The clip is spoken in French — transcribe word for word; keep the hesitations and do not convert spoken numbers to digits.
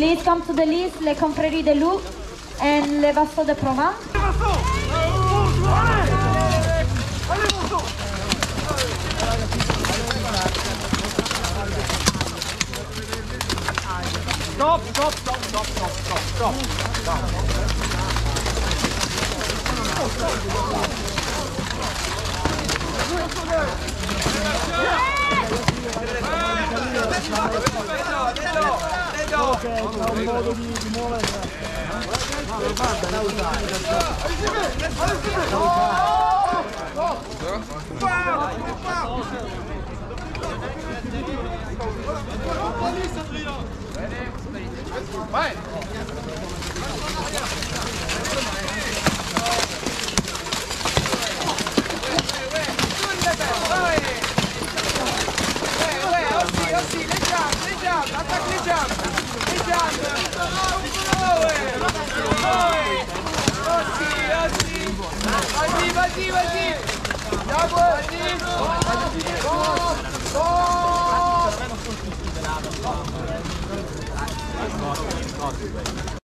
Please come to the list, les Confrerie des Loups and les Vassaux de Provence. Les Vassaux! Allez, Vassaux! Stop, stop, stop, stop, stop, stop, stop. Vai! Vas-y, vas-y, vas-y.